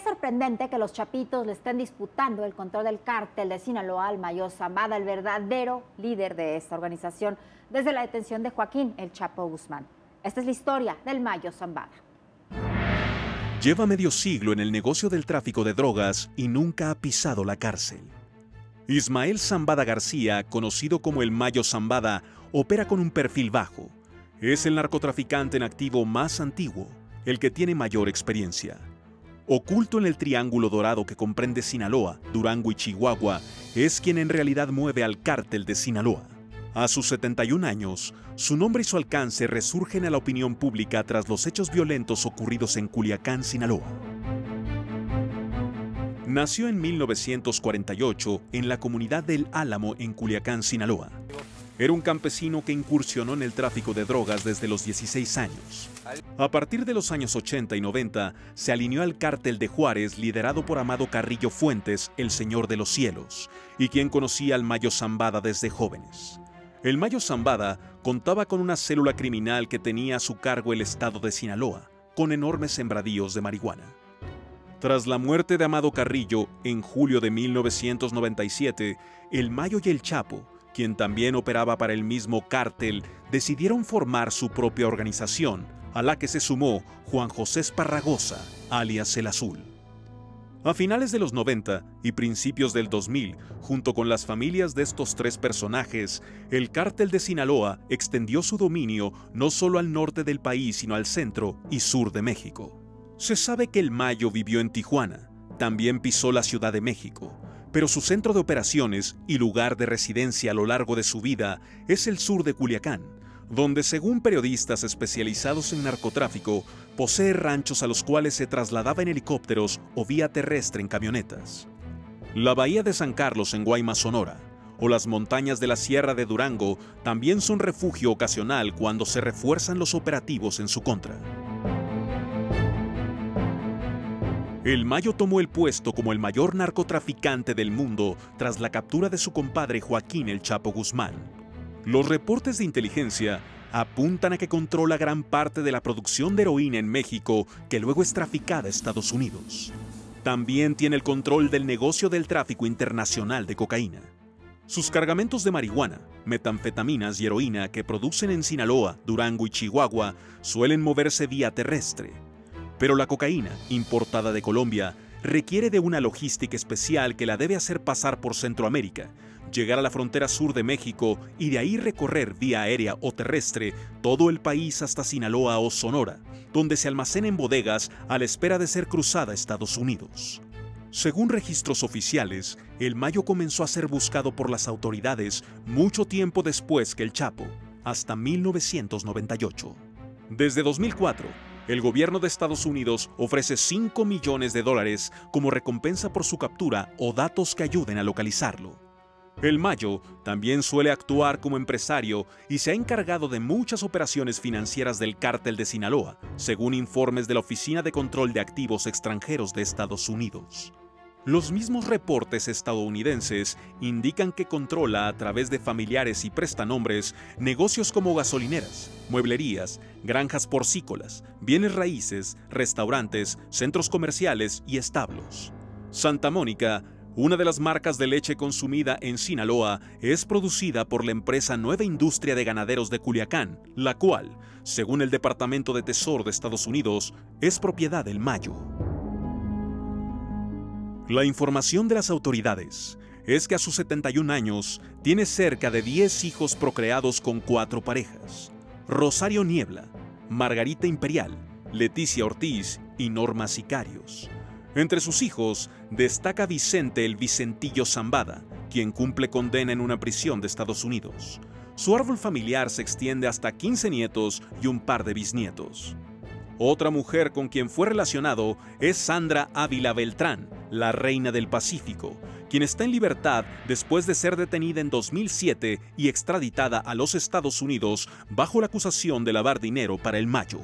es sorprendente que los chapitos le estén disputando el control del cártel de Sinaloa al mayor Zambada, el verdadero líder de esta organización, desde la detención de Joaquín El Chapo Guzmán. Esta es la historia del Mayo Zambada. Lleva medio siglo en el negocio del tráfico de drogas y nunca ha pisado la cárcel. Ismael Zambada García, conocido como el Mayo Zambada, opera con un perfil bajo. Es el narcotraficante en activo más antiguo, el que tiene mayor experiencia. Oculto en el Triángulo Dorado que comprende Sinaloa, Durango y Chihuahua, es quien en realidad mueve al cártel de Sinaloa. A sus 71 años, su nombre y su alcance resurgen a la opinión pública tras los hechos violentos ocurridos en Culiacán, Sinaloa. Nació en 1948 en la comunidad del Álamo en Culiacán, Sinaloa. Era un campesino que incursionó en el tráfico de drogas desde los 16 años. A partir de los años 80 y 90, se alineó al Cártel de Juárez, liderado por Amado Carrillo Fuentes, el Señor de los Cielos, y quien conocía al Mayo Zambada desde jóvenes. El Mayo Zambada contaba con una célula criminal que tenía a su cargo el estado de Sinaloa, con enormes sembradíos de marihuana. Tras la muerte de Amado Carrillo, en julio de 1997, el Mayo y el Chapo, quien también operaba para el mismo cártel, decidieron formar su propia organización, a la que se sumó Juan José Esparragosa, alias El Azul. A finales de los 90 y principios del 2000, junto con las familias de estos tres personajes, el cártel de Sinaloa extendió su dominio no solo al norte del país, sino al centro y sur de México. Se sabe que el Mayo vivió en Tijuana, también pisó la Ciudad de México, pero su centro de operaciones y lugar de residencia a lo largo de su vida es el sur de Culiacán, donde, según periodistas especializados en narcotráfico, posee ranchos a los cuales se trasladaba en helicópteros o vía terrestre en camionetas. La bahía de San Carlos en Guaymas, Sonora, o las montañas de la Sierra de Durango también son refugio ocasional cuando se refuerzan los operativos en su contra. El Mayo tomó el puesto como el mayor narcotraficante del mundo tras la captura de su compadre Joaquín El Chapo Guzmán. Los reportes de inteligencia apuntan a que controla gran parte de la producción de heroína en México, que luego es traficada a Estados Unidos. También tiene el control del negocio del tráfico internacional de cocaína. Sus cargamentos de marihuana, metanfetaminas y heroína que producen en Sinaloa, Durango y Chihuahua suelen moverse vía terrestre. Pero la cocaína, importada de Colombia, requiere de una logística especial que la debe hacer pasar por Centroamérica, llegar a la frontera sur de México y de ahí recorrer vía aérea o terrestre todo el país hasta Sinaloa o Sonora, donde se almacena en bodegas a la espera de ser cruzada a Estados Unidos. Según registros oficiales, el Mayo comenzó a ser buscado por las autoridades mucho tiempo después que el Chapo, hasta 1998. Desde 2004, el gobierno de Estados Unidos ofrece $5 millones como recompensa por su captura o datos que ayuden a localizarlo. El Mayo también suele actuar como empresario y se ha encargado de muchas operaciones financieras del cártel de Sinaloa, según informes de la Oficina de Control de Activos Extranjeros de Estados Unidos. Los mismos reportes estadounidenses indican que controla, a través de familiares y prestanombres, negocios como gasolineras, mueblerías, granjas porcícolas, bienes raíces, restaurantes, centros comerciales y establos. Santa Mónica, una de las marcas de leche consumida en Sinaloa, es producida por la empresa Nueva Industria de Ganaderos de Culiacán, la cual, según el Departamento de Tesoro de Estados Unidos, es propiedad del Mayo. La información de las autoridades es que a sus 71 años tiene cerca de 10 hijos procreados con 4 parejas: Rosario Niebla, Margarita Imperial, Leticia Ortiz y Norma Sicarios. Entre sus hijos destaca Vicente el Vicentillo Zambada, quien cumple condena en una prisión de Estados Unidos. Su árbol familiar se extiende hasta 15 nietos y un par de bisnietos. Otra mujer con quien fue relacionado es Sandra Ávila Beltrán, la Reina del Pacífico, quien está en libertad después de ser detenida en 2007 y extraditada a los Estados Unidos bajo la acusación de lavar dinero para el Mayo.